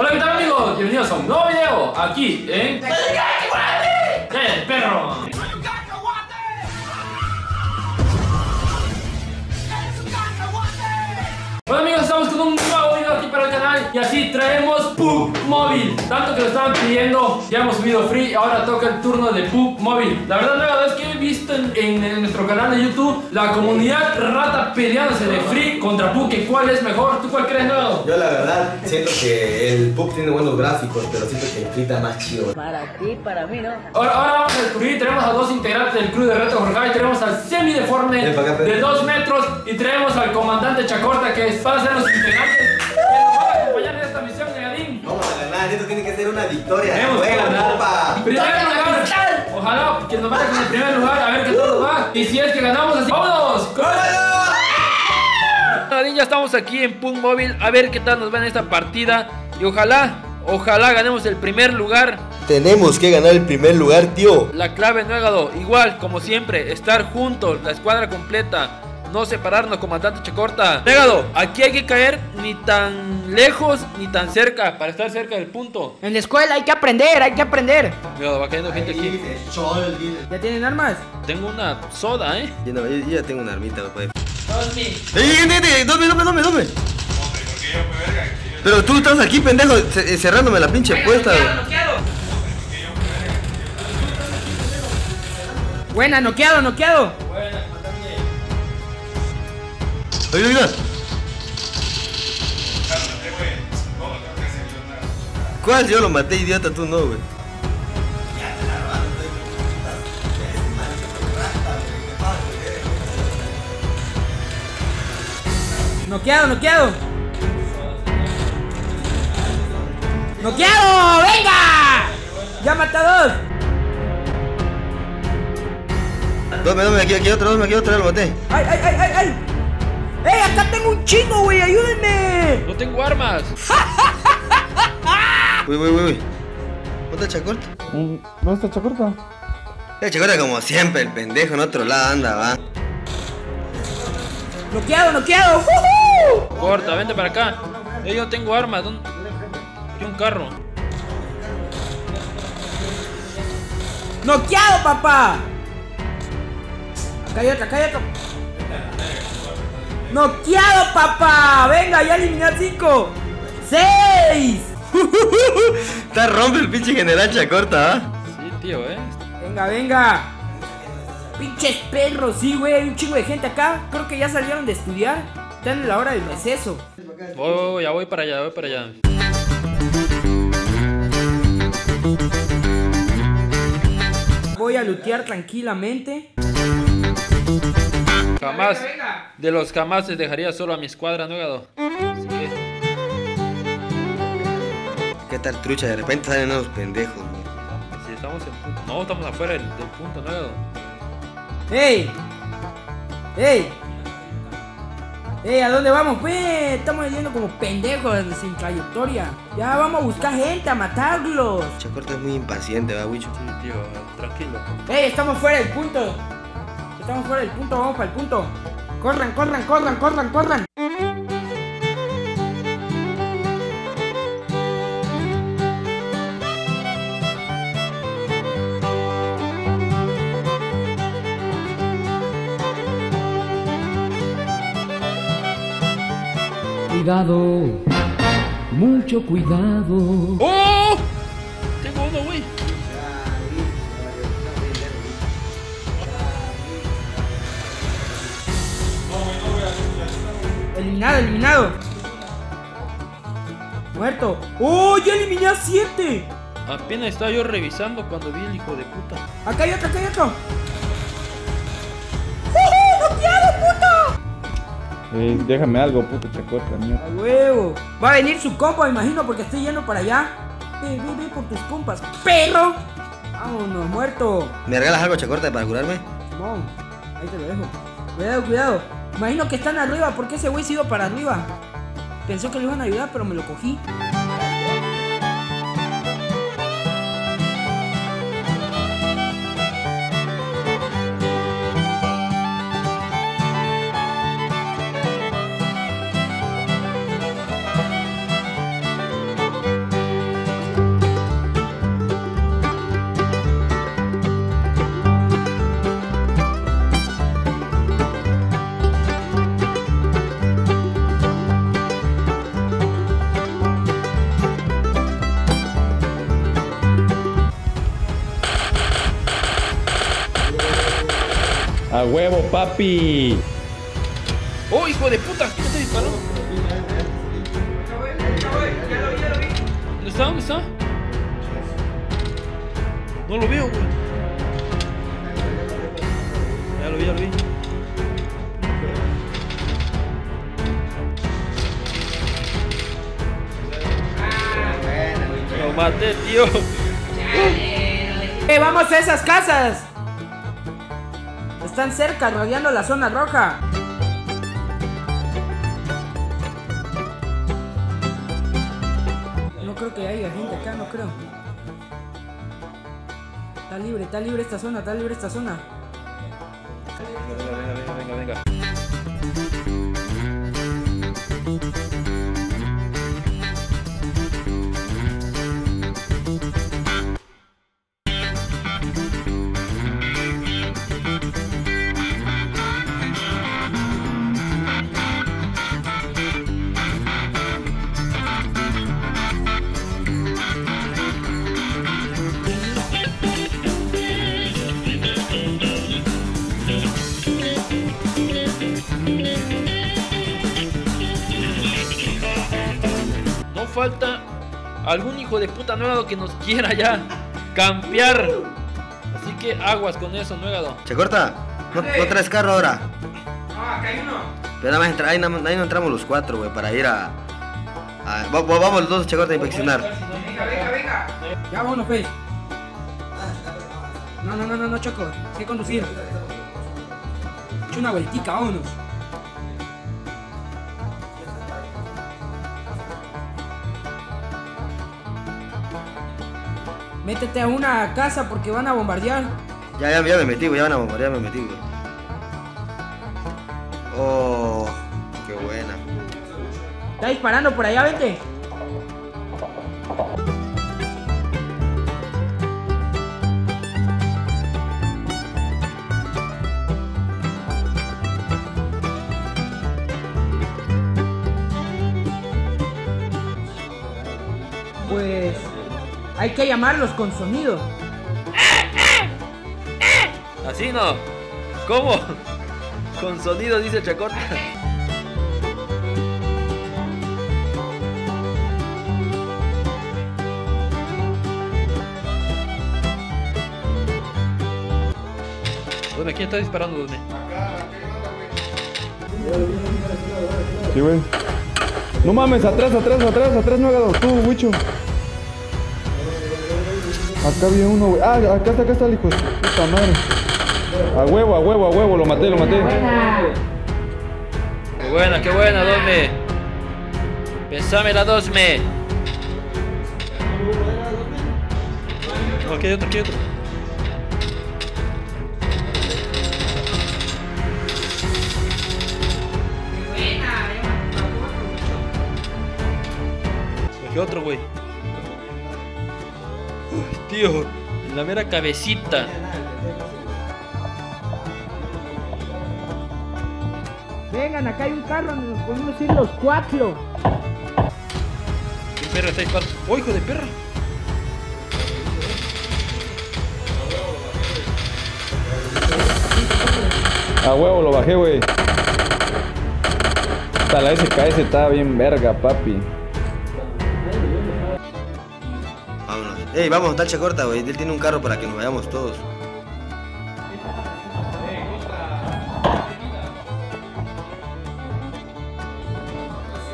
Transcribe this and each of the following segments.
Hola, ¿qué tal, amigos? Bienvenidos a un nuevo video aquí en... ¡El perro! Bueno, amigos, estamos con un nuevo video aquí para el canal. Y así traemos PUBG Mobile. Tanto que lo estaban pidiendo, ya hemos subido free. Ahora toca el turno de PUBG Mobile. La verdad es que he visto en nuestro canal de YouTube la comunidad rata peleándose de free contra PUBG. Que ¿cuál es mejor? ¿Tú cuál crees, Nuevo? Yo la verdad siento que el PUBG tiene buenos gráficos, pero siento que el free está más chido. Para ti, para mí, ¿no? Ahora vamos a descubrir. Tenemos a dos integrantes del club de Reto Jorge. Tenemos al semideforme de 2 metros y traemos al comandante Chacorta, que es para ser los integrantes. Esto tiene que ser una victoria. Tenemos que ganar. Primer lugar. Ojalá que nos vaya con el primer lugar. A ver qué todo va. Y si es que ganamos, así. ¡Vámonos! ¡Córrelo! Ya estamos aquí en PUBG Mobile. A ver qué tal nos va en esta partida. Y ojalá ganemos el primer lugar. Tenemos que ganar el primer lugar, tío. La clave, Nuegado. Igual, como siempre, estar juntos. La escuadra completa. No separarnos, comandante Chacorta. Pegado, aquí hay que caer ni tan lejos ni tan cerca para estar cerca del punto. En la escuela hay que aprender, Pegado, va cayendo gente aquí. ¿Ya tienen armas? Tengo una soda, ¿eh? Yo ya tengo una armita, no puede. ¡Dónde! Pero tú estás aquí, pendejo, cerrándome la pinche puesta. Buena, noqueado. Buena. ¡Ayuda! ¿Cuál? Yo lo maté, idiota, tú no, güey. ¡Noqueado! ¡Venga! ¡Ya mata dos! Dame, aquí otro, lo maté. ¡Ay! ¡Ey! ¡Acá tengo un chingo, güey! ¡Ayúdenme! ¡No tengo armas! ¡Uy! ¿Dónde está Chacorta? ¿Dónde está Chacorta? La Chacorta, como siempre, el pendejo en otro lado anda, va. ¡Noqueado! Corta, vente para acá. Yo no tengo armas. ¿Dónde? Aquí un carro. ¡Noqueado, papá! Acá hay otro. ¡Noqueado, papá! ¡Venga, ya eliminar 5! ¡6! Está rompe el pinche general Chacorta, ¿ah? Sí, tío, Venga. Pinches perros, sí, güey. Hay un chingo de gente acá. Creo que ya salieron de estudiar. Están en la hora del receso. Ya voy para allá. Voy a lootear tranquilamente. Jamás, venga. De los jamás les dejaría solo a mi escuadra, ¿no, Gado? Así que... ¿Qué tal, trucha? De repente salen unos pendejos, güey. Si estamos en punto... No, estamos afuera del punto, ¿no, Gado? ¡Ey! ¿A dónde vamos, pues? Estamos yendo como pendejos sin trayectoria. Ya vamos a buscar gente, a matarlos. Chacorta es muy impaciente, ¿va, Wicho? Sí, tío, tranquilo. ¡Ey! Estamos fuera del punto. Vamos para el punto. Corran. Cuidado, mucho cuidado. ¡Oh! Tengo uno, güey. Eliminado. Muerto. ¡Oh! ¡Ya eliminé a 7! Apenas estaba yo revisando cuando vi el hijo de puta. Acá hay otro. ¡Oh! ¡Noqueado, puto! Déjame algo, puto Chacorta, mierda. ¡A huevo! Va a venir su compa, me imagino, porque estoy yendo para allá. Ve por tus compas, perro. Vámonos, muerto. ¿Me regalas algo, Chacorta, para curarme? No, ahí te lo dejo. Cuidado. Imagino que están arriba, porque ese güey se iba para arriba. Pensó que le iban a ayudar, pero me lo cogí. A huevo, papi. ¡Oh, hijo de puta! ¿Qué te disparó? ¿Dónde está? ¿Dónde está? No lo veo, güey. Ya lo vi, ya lo vi. Lo maté, tío. Vamos a esas casas. Están cerca, rodeando la zona roja. No creo que haya gente acá, no creo. Está libre esta zona, está libre esta zona. Venga, venga, venga, venga, Falta algún hijo de puta nuevo que nos quiera ya campear. Así que aguas con eso, nuegado. Chacorta, no traes carro ahora. Ah, acá hay uno. Pero nada más entra, ahí no entramos los cuatro, güey, para ir a vamos los dos, Chacorta, a inspeccionar. Venga, venga, venga. Ya vámonos, pues. No, Choco, hay que conducir. Echa una vueltica, vámonos. Métete a una casa porque van a bombardear. Ya me metí, güey, ya van a bombardear, me metí, güey. Oh, qué buena. Está disparando por allá, vente. Pues... hay que llamarlos con sonido. Así no. ¿Cómo? Con sonido, dice Chacorta. Bueno, ¿quién está disparando, Dune? Sí, güey. No mames, atrás, no hagas tú, Wicho. Acá había uno, güey. Ah, acá está el hijo de puta madre. A huevo, lo maté. Qué buena, ¿dónde? Pensame la dosme. Aquí hay otro. Aquí otro, güey. Tío, en la mera cabecita. Vengan, acá hay un carro donde nos podemos ir los cuatro. ¿Qué perro está disparando? ¡Oh, hijo de perra! A huevo lo bajé, güey. Hasta la SKS estaba bien verga, papi. Ey, vamos, tal Chacorta, güey. Él tiene un carro para que nos vayamos todos.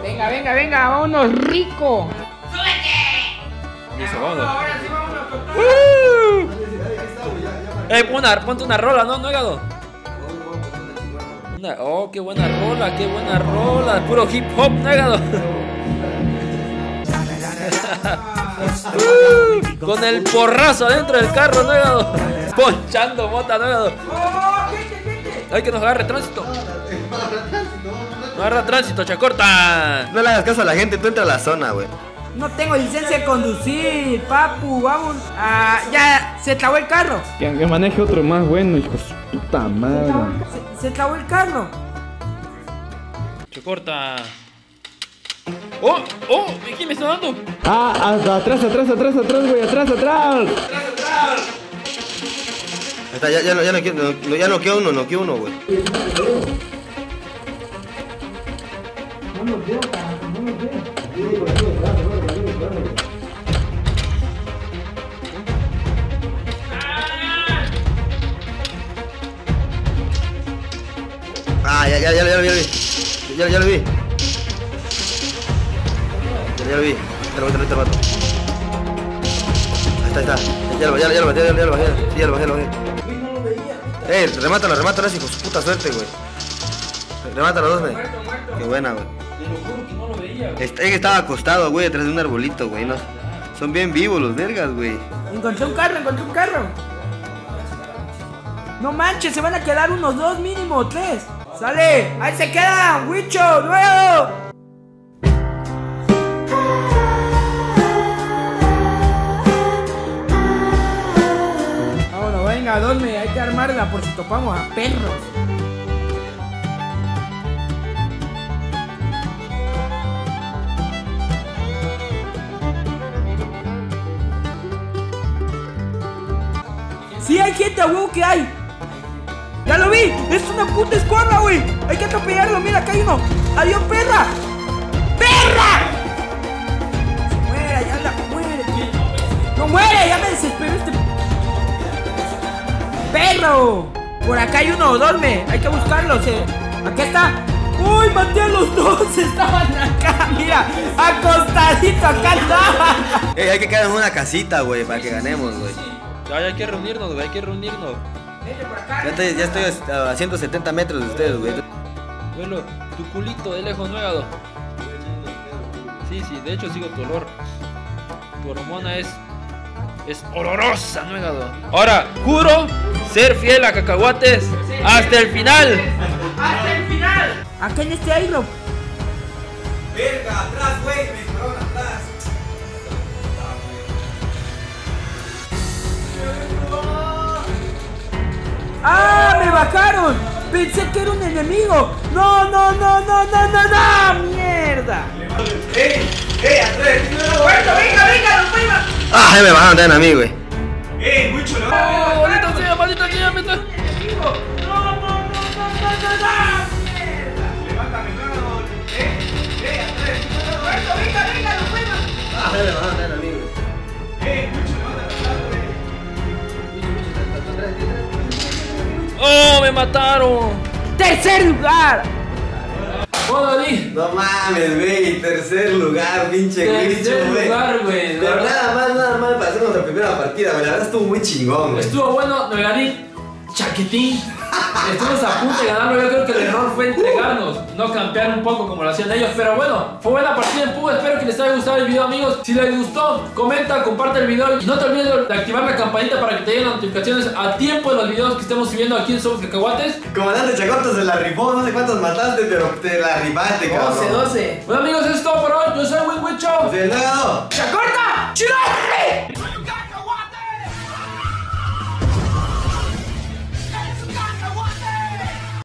Venga, vámonos, rico. ¡Súbete! Eso, vámonos. Ahora sí, vámonos con todo. Ponte una rola, ¿no, Nuegado? Oh, qué buena rola. Puro hip hop, Nuegado. Con el porrazo adentro del carro, Nuegado. Ponchando mota, Nuegado. Hay que nos agarre tránsito. No agarra tránsito, Chacorta. No le hagas caso a la gente, tú entra a la zona, güey. No tengo licencia de conducir, papu, vamos. Ah, ya, se trabó el carro. Que maneje otro más bueno, hijo de puta madre. Se trabó el carro. Chacorta. ¡Oh! ¿Quién me está dando? ¡Ah! ¡Atrás, güey! ¡Atrás! Está, ya no queda uno, no queda uno, güey. Ah, ya lo vi. Ya lo vi. Te lo mato. Ahí está. Ya lo bajé. Remátalo, así con su puta suerte, güey. Remátalo, dos, güey. Qué buena, güey. Estaba acostado, güey, detrás de un arbolito, güey. No, son bien vivos los vergas, güey. Encontré un carro. No manches, se van a quedar unos dos mínimo, tres. Sale, ahí se quedan, Wicho, nuevo. Vámonos, venga, dorme, hay que armarla por si topamos a perros. Sí, hay gente, a huevo que hay. ¡Ya lo vi! ¡Es una puta escuadra, güey! ¡Hay que atropellarlo! ¡Mira, acá hay uno! ¡Adiós, perra! ¡Perra! ¡Se muere! ¡Ya la muere! ¡No muere! ¡Ya me desespero este perro! Por acá hay uno, dorme. Hay que buscarlos, ¡Acá está! ¡Uy, maté a los dos! ¡Estaban acá! ¡Mira! ¡Acostadito! ¡Acá estaban! Hay que quedar en una casita, güey, para que ganemos, güey. Ya, hay que reunirnos. Ya estoy a 170 metros de ustedes, güey. Bueno, tu culito de lejos no he dado. Sí, de hecho sigo tu olor. Tu hormona es olorosa, no he dado. Ahora, juro ser fiel a Cacahuates hasta el final. ¡Hasta el final! Acá en este aire. Verga, atrás, güey, me esperaron atrás. ¡Ah! ¡Me bajaron! Pensé que era un enemigo. ¡No! ¡Mierda! ¡Andrés! ¡Muerto! ¡Venga! ¡Nos fuimos! ¡Ah! ¡Me bajaron también a mí, güey! ¡Mucho! ¡No! ¡Bolita sea! ¡Maldita sea! ¡Maldita sea! ¡No! ¡Mierda! ¡Levántame, cabrón! ¡Andrés! ¡Muerto! ¡Venga! ¡Nos fuimos! ¡Ah! ¡Me bajaron también a mí, güey! ¡Mucho! ¡Oh, me mataron! ¡Tercer lugar! No mames, güey, tercer lugar, pinche Wicho, güey. Pero nada más para hacer nuestra primera partida, güey. La verdad estuvo muy chingón, güey. Estuvo bueno, me gané chaquetín. Estuvimos a punto de ganarlo, yo creo que el error fue entregarnos, no campear un poco como lo hacían ellos. Pero bueno, fue buena partida en PUBG, espero que les haya gustado el video, amigos. Si les gustó, comenta, comparte el video y no te olvides de activar la campanita para que te lleguen las notificaciones a tiempo de los videos que estemos subiendo aquí en Somos Cacahuates. Comandante Chacorta se la rifó, no sé cuántos mataste, pero te la rifaste, cabrón. 12. Bueno amigos, eso es todo por hoy, yo soy WinWicho. ¡Chacorta! ¡Chirate!